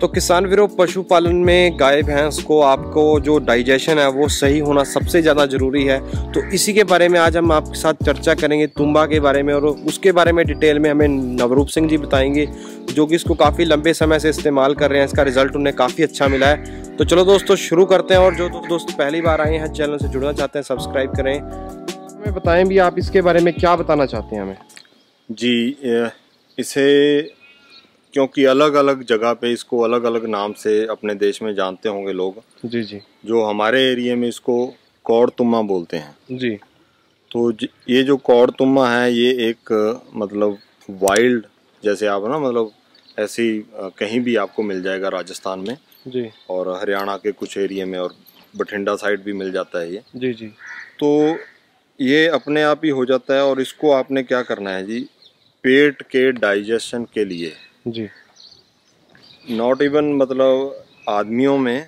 तो किसान विरोध पशुपालन में गाय भैंस को आपको जो डाइजेशन है वो सही होना सबसे ज़्यादा ज़रूरी है। तो इसी के बारे में आज हम आपके साथ चर्चा करेंगे, तुम्बा के बारे में, और उसके बारे में डिटेल में हमें नवरूप सिंह जी बताएंगे जो कि इसको काफ़ी लंबे समय से इस्तेमाल कर रहे हैं। इसका रिज़ल्ट उन्हें काफ़ी अच्छा मिला है। तो चलो दोस्तों शुरू करते हैं। और जो दोस्त पहली बार आए हैं चैनल से जुड़ना चाहते हैं सब्सक्राइब करें। हमें बताएं भी आप इसके बारे में क्या बताना चाहते हैं हमें। जी, इसे क्योंकि अलग अलग जगह पे इसको अलग अलग नाम से अपने देश में जानते होंगे लोग। जी जी। जो हमारे एरिया में इसको कौड़ तुम्मा बोलते हैं। जी। तो ये जो कौड़ तुम्मा है ये एक मतलब वाइल्ड, जैसे आप ना मतलब ऐसी कहीं भी आपको मिल जाएगा राजस्थान में जी, और हरियाणा के कुछ एरिया में और बठिंडा साइड भी मिल जाता है ये। जी जी। तो ये अपने आप ही हो जाता है। और इसको आपने क्या करना है जी, पेट के डाइजेशन के लिए जी, नॉट इवन मतलब आदमियों में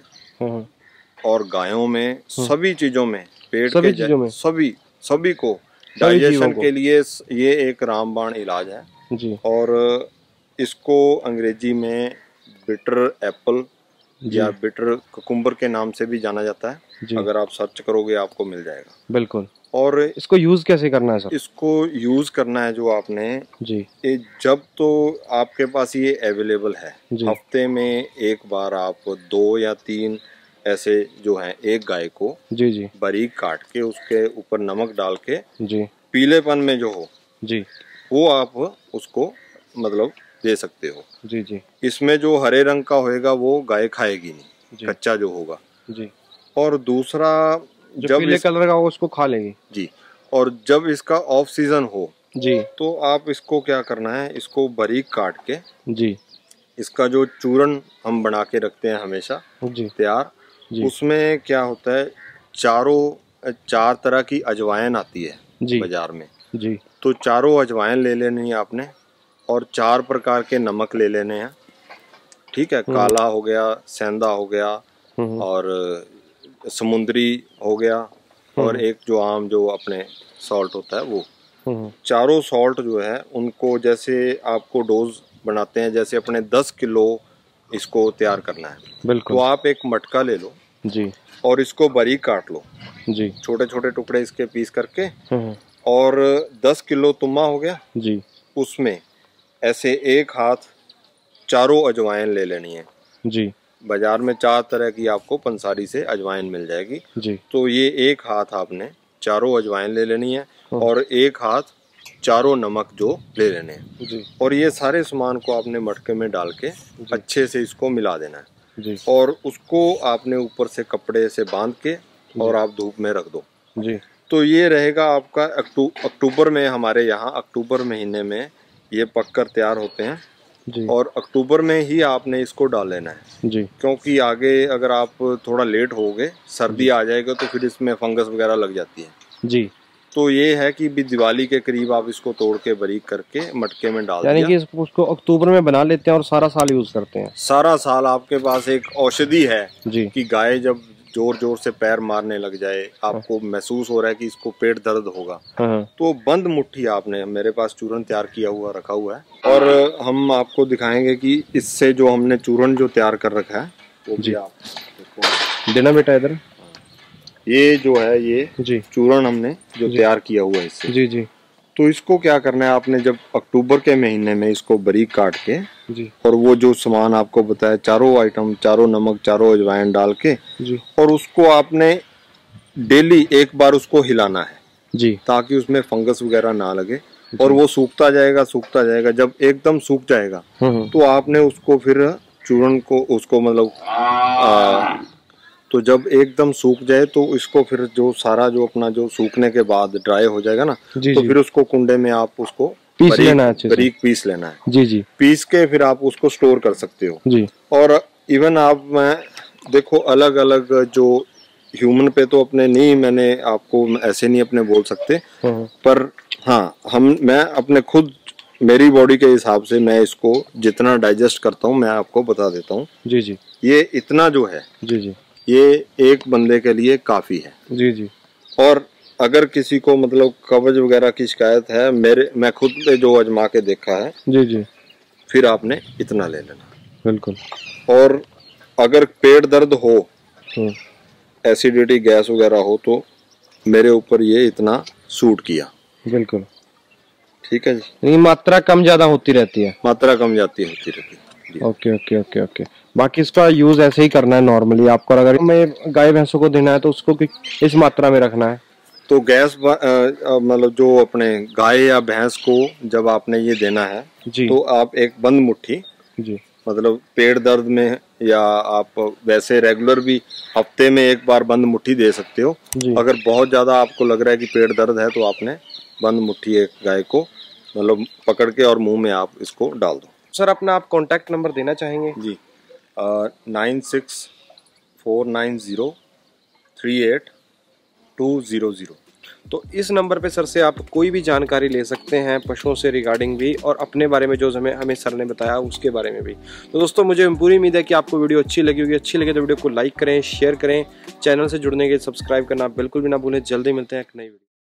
और गायों में, सभी चीजों में, पेट सभी के में सभी को डाइजेशन के लिए ये एक रामबाण इलाज है जी। और इसको अंग्रेजी में बिटर एप्पल या बिटर कुकुम्बर के नाम से भी जाना जाता है। अगर आप सर्च करोगे आपको मिल जाएगा। बिल्कुल। और इसको यूज़ कैसे करना है सर? इसको यूज़ करना है जो आपने जी, जब तो आपके पास ये अवेलेबल है, हफ्ते में एक बार आप 2 या 3 ऐसे जो हैं एक गाय को जी जी बारीक काट के उसके ऊपर नमक डाल के जी, पीलेपन में जो हो जी वो आप उसको मतलब दे सकते हो जी जी। इसमें जो हरे रंग का होएगा वो गाय खाएगी नहीं, कच्चा जो होगा जी। और दूसरा जो पीले कलर का हो उसको खा लेगी जी। और जब इसका ऑफ सीजन हो जी, तो आप इसको क्या करना है, इसको बारीक काट के जी, इसका जो चूरन हम बना के रखते हैं हमेशा जी तैयार जी, उसमें क्या होता है चार तरह की अजवाइन आती है जी बाजार में जी। तो चारों अजवाइन ले लेनी है आपने और 4 प्रकार के नमक ले लेने हैं, ठीक है। काला हो गया, सेंधा हो गया, और समुद्री हो गया, और एक जो आम जो अपने सॉल्ट होता है वो। चारों सॉल्ट जो है उनको जैसे आपको डोज बनाते हैं, जैसे अपने 10 किलो इसको तैयार करना है तो आप एक मटका ले लो जी, और इसको बारीक काट लो जी, छोटे छोटे टुकड़े इसके पीस करके। और 10 किलो तुम्मा हो गया जी, उसमें ऐसे एक हाथ चारों अजवाइन ले लेनी है जी। बाजार में 4 तरह की आपको पंसारी से अजवाइन मिल जाएगी जी। तो ये एक हाथ आपने चारों अजवाइन ले लेनी है और एक हाथ चारों नमक जो ले लेने हैं जी। और ये सारे सामान को आपने मटके में डाल के अच्छे से इसको मिला देना है जी। और उसको आपने ऊपर से कपड़े से बांध के और आप धूप में रख दो जी। तो ये रहेगा आपका अक्टूबर में, हमारे यहाँ अक्टूबर महीने में ये पककर तैयार होते हैं जी। और अक्टूबर में ही आपने इसको डाल लेना है जी, क्योंकि आगे अगर आप थोड़ा लेट होगे, सर्दी आ जाएगा तो फिर इसमें फंगस वगैरह लग जाती है जी। तो ये है कि भी दिवाली के करीब आप इसको तोड़ के बारीक करके मटके में डाल, यानी कि इसको अक्टूबर में बना लेते हैं और सारा साल यूज करते हैं। सारा साल आपके पास एक औषधि है जी, कि गाय जब जोर जोर से पैर मारने लग जाए, आपको महसूस हो रहा है कि इसको पेट दर्द होगा, तो बंद मुट्ठी आपने, मेरे पास चूरन तैयार किया हुआ रखा हुआ है और हम आपको दिखाएंगे कि इससे जो हमने चूरन जो तैयार कर रखा है वो भी आप देखो। देना बेटा इधर, ये जो है ये जी चूरन हमने जो तैयार किया हुआ है इससे जी जी। तो इसको क्या करना है, आपने जब अक्टूबर के महीने में इसको बारीक काट के जी, और वो जो सामान आपको बताया चारों आइटम, चारों नमक, चारों अजवाइन डाल के जी, और उसको आपने डेली एक बार उसको हिलाना है जी, ताकि उसमें फंगस वगैरह ना लगे। और वो सूखता जाएगा, सूखता जाएगा, जब एकदम सूख जाएगा तो आपने उसको फिर चूरन को उसको मतलब तो जब एकदम सूख जाए तो इसको फिर जो सारा जो अपना जो सूखने के बाद ड्राई हो जाएगा ना जी, तो जी, फिर उसको कुंडे में आप उसको बारीक पीस लेना है जी जी। पीस के फिर आप उसको स्टोर कर सकते हो जी। और इवन आप देखो अलग अलग जो ह्यूमन पे तो अपने नहीं, मैंने आपको ऐसे नहीं अपने बोल सकते, पर हाँ मैं अपने खुद मेरी बॉडी के हिसाब से मैं इसको जितना डाइजेस्ट करता हूँ मैं आपको बता देता हूँ जी जी। ये इतना जो है जी जी, ये एक बंदे के लिए काफ़ी है जी जी। और अगर किसी को मतलब कब्ज वगैरह की शिकायत है, मैं खुद ने जो आजमा के देखा है जी जी, फिर आपने इतना ले लेना। बिल्कुल। और अगर पेट दर्द हो, एसिडिटी गैस वगैरह हो तो मेरे ऊपर ये इतना सूट किया। बिल्कुल ठीक है जी। मात्रा कम ज्यादा होती रहती है, मात्रा कम जाती होती रहती है। Okay okay okay okay. बाकी इसका यूज ऐसे ही करना है नॉर्मली आपको, अगर मैं गाय भैंसों को देना है तो उसको इस मात्रा में रखना है। तो गैस मतलब जो अपने गाय या भैंस को जब आपने ये देना है तो आप एक बंद मुट्ठी जी, मतलब पेट दर्द में या आप वैसे रेगुलर भी हफ्ते में एक बार बंद मुट्ठी दे सकते हो। अगर बहुत ज्यादा आपको लग रहा है कि पेट दर्द है तो आपने बंद मुट्ठी एक गाय को मतलब पकड़ के और मुंह में आप इसको डाल दो। सर अपना आप कांटेक्ट नंबर देना चाहेंगे जी? 9649038200। तो इस नंबर पे सर से आप कोई भी जानकारी ले सकते हैं पशुओं से रिगार्डिंग भी, और अपने बारे में जो हमें सर ने बताया उसके बारे में भी। तो दोस्तों मुझे पूरी उम्मीद है कि आपको वीडियो अच्छी लगी होगी। अच्छी लगे तो वीडियो को लाइक करें, शेयर करें, चैनल से जुड़ने के लिए सब्सक्राइब करना बिल्कुल भी ना भूलें। जल्दी मिलते हैं एक नई वीडियो।